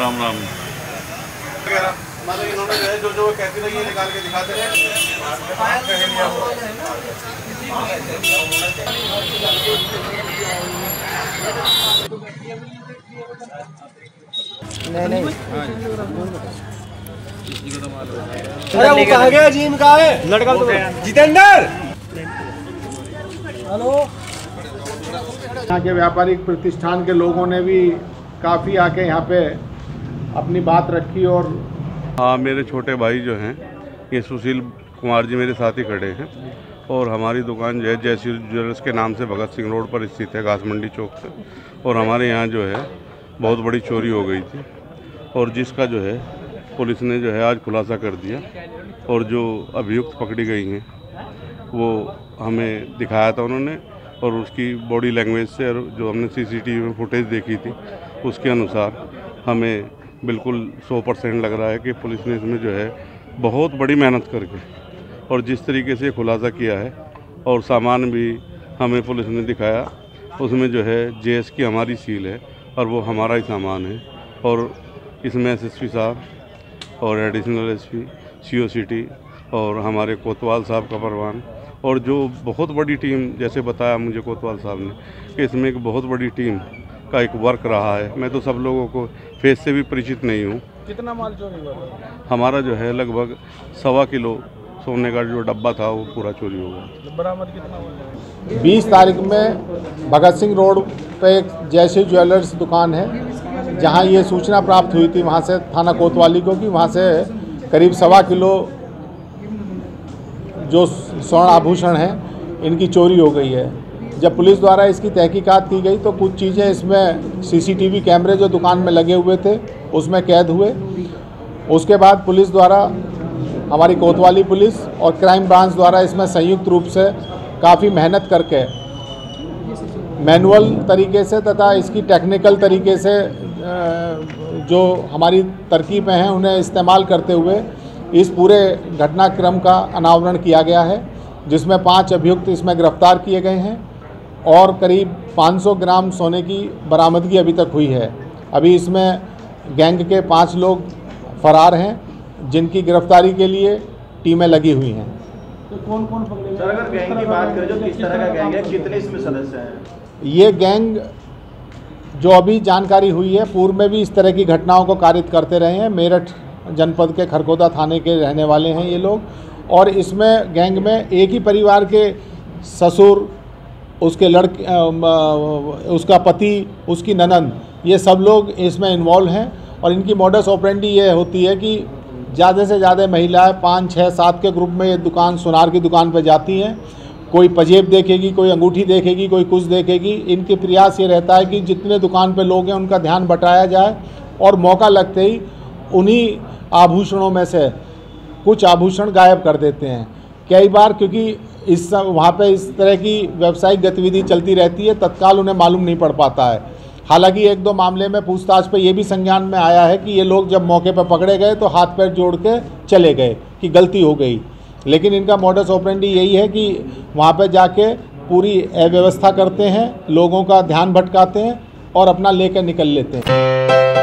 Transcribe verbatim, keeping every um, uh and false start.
राम राम। हमारे इन्होंने जो जो कहती रही है निकाल के दिखाते हैं। नहीं नहीं अरे वो कहाँ गया? जिम का है लड़का तो जितेंद्र। हेलो। यहाँ के व्यापारिक प्रतिष्ठान के लोगों ने भी काफ़ी आके यहाँ पे अपनी बात रखी और हाँ, मेरे छोटे भाई जो हैं ये सुशील कुमार जी मेरे साथ ही खड़े हैं और हमारी दुकान जो है जयशील ज्वेलर्स के नाम से भगत सिंह रोड पर स्थित है, घास मंडी चौक से। और हमारे यहाँ जो है बहुत बड़ी चोरी हो गई थी और जिसका जो है पुलिस ने जो है आज खुलासा कर दिया और जो अभियुक्त पकड़ी गई हैं वो हमें दिखाया था उन्होंने और उसकी बॉडी लैंग्वेज से और जो हमने सीसीटीवी में फुटेज देखी थी उसके अनुसार हमें बिल्कुल सौ परसेंट लग रहा है कि पुलिस ने इसमें जो है बहुत बड़ी मेहनत करके और जिस तरीके से खुलासा किया है और सामान भी हमें पुलिस ने दिखाया उसमें जो है जे एस की हमारी सील है और वो हमारा ही सामान है और इसमें एस एस पी साहब और एडिशनल एसपी सीओ सिटी और हमारे कोतवाल साहब का परवान और जो बहुत बड़ी टीम, जैसे बताया मुझे कोतवाल साहब ने कि इसमें एक बहुत बड़ी टीम का एक वर्क रहा है। मैं तो सब लोगों को फेस से भी परिचित नहीं हूँ। कितना माल चोरी हुआ? हमारा जो है लगभग सवा किलो सोने का जो डब्बा था वो पूरा चोरी हो गया। बरामद कितना हुआ? बीस तारीख में भगत सिंह रोड पर एक जयश्री ज्वेलर्स दुकान है जहाँ ये सूचना प्राप्त हुई थी वहाँ से थाना कोतवाली को कि वहाँ से करीब सवा किलो जो स्वर्ण आभूषण है इनकी चोरी हो गई है। जब पुलिस द्वारा इसकी तहकीकात की गई तो कुछ चीज़ें इसमें सीसीटीवी कैमरे जो दुकान में लगे हुए थे उसमें कैद हुए। उसके बाद पुलिस द्वारा, हमारी कोतवाली पुलिस और क्राइम ब्रांच द्वारा इसमें संयुक्त रूप से काफ़ी मेहनत करके मैनुअल तरीके से तथा इसकी टेक्निकल तरीके से जो हमारी तरकीबें हैं उन्हें इस्तेमाल करते हुए इस पूरे घटनाक्रम का अनावरण किया गया है जिसमें पांच अभियुक्त इसमें गिरफ्तार किए गए हैं और करीब पाँच सौ ग्राम सोने की बरामदगी अभी तक हुई है। अभी इसमें गैंग के पांच लोग फरार हैं जिनकी गिरफ्तारी के लिए टीमें लगी हुई हैं। तो कौन कौन पकड़े? सर अगर गैंग की बात करें जो किस तरह का गैंग है, कितने इसमें सदस्य हैं? ये गैंग जो अभी जानकारी हुई है पूर्व में भी इस तरह की घटनाओं को कारित करते रहे हैं। मेरठ जनपद के खरखोदा थाने के रहने वाले हैं ये लोग और इसमें गैंग में एक ही परिवार के ससुर, उसके लड़के, उसका पति, उसकी ननंद, ये सब लोग इसमें इन्वॉल्व हैं और इनकी मॉडस ऑपरेंडी ये होती है कि ज़्यादा से ज़्यादा महिलाएं पाँच छः सात के ग्रुप में ये दुकान, सुनार की दुकान पर जाती हैं। कोई पजेब देखेगी, कोई अंगूठी देखेगी, कोई कुछ देखेगी। इनके प्रयास ये रहता है कि जितने दुकान पे लोग हैं उनका ध्यान बटाया जाए और मौका लगते ही उन्हीं आभूषणों में से कुछ आभूषण गायब कर देते हैं। कई बार क्योंकि इस वहाँ पे इस तरह की व्यावसायिक गतिविधि चलती रहती है तत्काल उन्हें मालूम नहीं पड़ पाता है। हालांकि एक दो मामले में पूछताछ पर यह भी संज्ञान में आया है कि ये लोग जब मौके पर पकड़े गए तो हाथ पैर जोड़ के चले गए कि गलती हो गई, लेकिन इनका मॉडस ऑपरेंडी यही है कि वहाँ पर जाके पूरी अव्यवस्था करते हैं, लोगों का ध्यान भटकाते हैं और अपना लेकर निकल लेते हैं।